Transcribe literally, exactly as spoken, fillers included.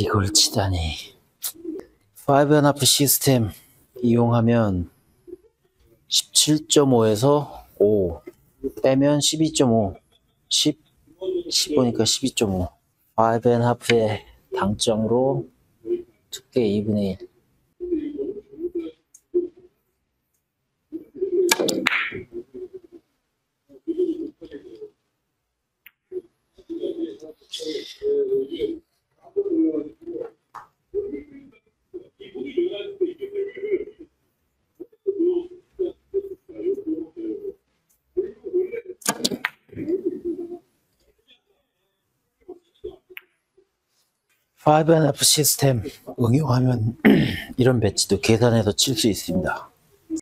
이걸 치다니. 파이브 앤 하프 시스템 이용하면 십칠 점 오에서 오 빼면 십이 점 오, 십, 십오니까 십이 점 오. 파이브 앤 하프의 당점으로 두께 이분의 일. 파이브 앤 하프 시스템 응용하면 이런 배치도 계산해서 칠 수 있습니다.